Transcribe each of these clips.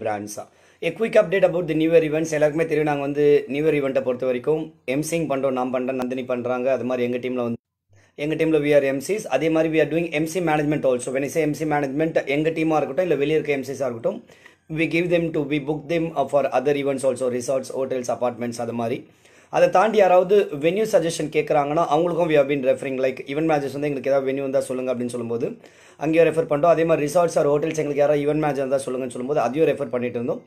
brands. A quick update about the new year events. எல்லாருக்குமே தெரியும் நாங்க வந்து நியூ இயர் ஈவென்ட்ட பொறுத்த வரைக்கும் எம்சிங் பண்றோம் நான் பண்றேன் நந்தினி பண்றாங்க அது மாதிரி எங்க டீம்ல we are MCs அதே மாதிரி we are doing MC management also when I say MC management எங்க டீமா இருக்கட்டும் இல்ல வெளிய இருக்க MCs இருக்கட்டும் we give them to we book them for other events also resorts hotels apartments அது மாதிரி அதை தாண்டி யாராவது venue suggestion கேக்குறாங்கன்னா அவங்களுக்கும் we have been referring like event managers வந்து உங்களுக்கு ஏதாவது venue இருந்தா சொல்லுங்க அப்படினு சொல்லும்போது அங்கேயே ரெஃபர் பண்றோம் அதே மாதிரி resorts or hotels உங்களுக்கு யாராவது event manager இருந்தா சொல்லுங்கன்னு சொல்லும்போது அதையும் ரெஃபர் பண்ணிட்டு இருந்தோம்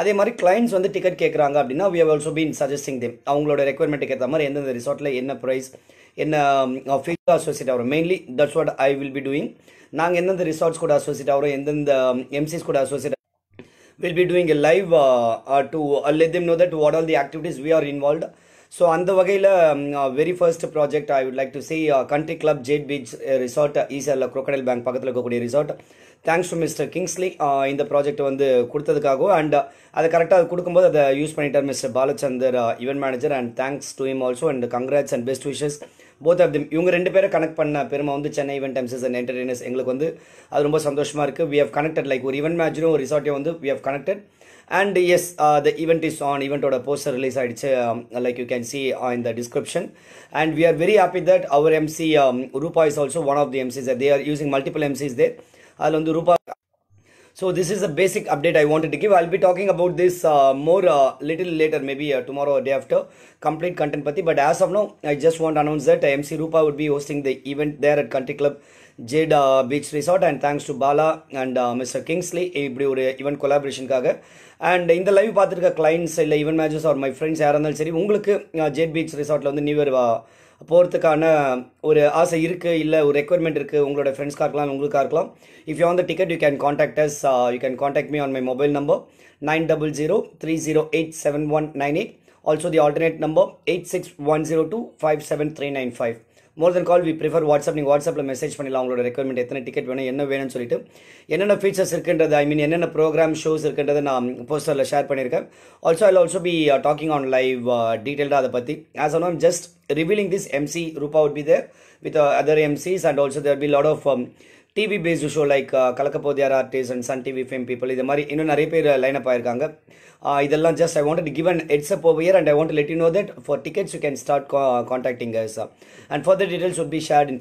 அதே மாதிரி clients வந்து டிக்கெட் கேக்குறாங்க அப்படினா we have also been suggesting them அவங்களோட requirement கேத்த மாதிரி எந்த resortல என்ன price என்ன fees associate ஆகும் mainly that's what I will be doing நாங்க எந்த resorts கூட associate ஆகும் எந்த MCs கூட associate will be doing a live to let them know that what all the activities we are involved so அந்த வகையில very first project I would like to say Country Club Jade Beach Resort ஈசல்ல Crocodile Bank பக்கத்துல இருக்கக்கூடிய resort thanks to Mr. Kingsley இந்த project வந்து கொடுத்ததுக்காக and அத கரெக்ட்டா கொடுக்கும்போது அத யூஸ் பண்ணிட்டார் Mr. Balachandar event manager and thanks to him also and congrats and best wishes both of them இவங்க ரெண்டு பேரை கனெக்ட் பண்ண பெருமை வந்து Chennai event MCs and entertainers எங்களுக்கு வந்து அது ரொம்ப சந்தோஷமா இருக்கு we have connected like ஒரு event manager ஒரு resort வந்து we have connected and yes the event is on event or a poster release like you can see in the description and we are very happy that our MC Rupa is also one of the MCs that they are using multiple MCs there alondu Rupa so this is a basic update I wanted to give I'll be talking about this more little later maybe tomorrow or day after complete content pati but as of now I just want to announce that MC Rupa would be hosting the event there at Country Club Jade Beach Resort and thanks to Bala and Mr. Kingsley event collaboration kaga. And in the live pathirka clients illa event managers or my friends yaranal seri ungalku Jade Beach Resort la new year போறதுக்கான ஒரு ஆசை இருக்கு இல்ல ஒரு requirement இருக்கு உங்களோட friends கார்க்கலாம் உங்களுக்கு கார்க்கலாம் if you want the ticket you can contact us you can contact me on my mobile number 9003087198 also the alternate number 8610257395 more than call we prefer WhatsApp நீங்க WhatsAppல மெசேஜ் பண்ணிடலாம் உங்களோட ரெக்வயர்மென்ட் எத்தனை ticket வேணும் என்ன வேணும்னு சொல்லிட்டு என்னென்ன ஃபீச்சர்ஸ் இருக்குன்றது ஐ மீன் என்னென்ன ப்ரோகிராம் ஷோஸ் இருக்குன்றதை நான் போஸ்டர்ல ஷேர் பண்ணிருக்கேன் also I'll also be talking on live detailed அத பத்தி as of now I'm just revealing this MC Rupa would be there with other MCs and also there will be a lot of TV based show like Kalakapodhiar artists and Sun TV fame people இது மாதிரி இன்னும் நிறைய பேர் line up ஆயிருக்காங்க இதெல்லாம் just I wanted to give an heads up over here and I want to let you know that for tickets you can start contacting us and further details would be shared in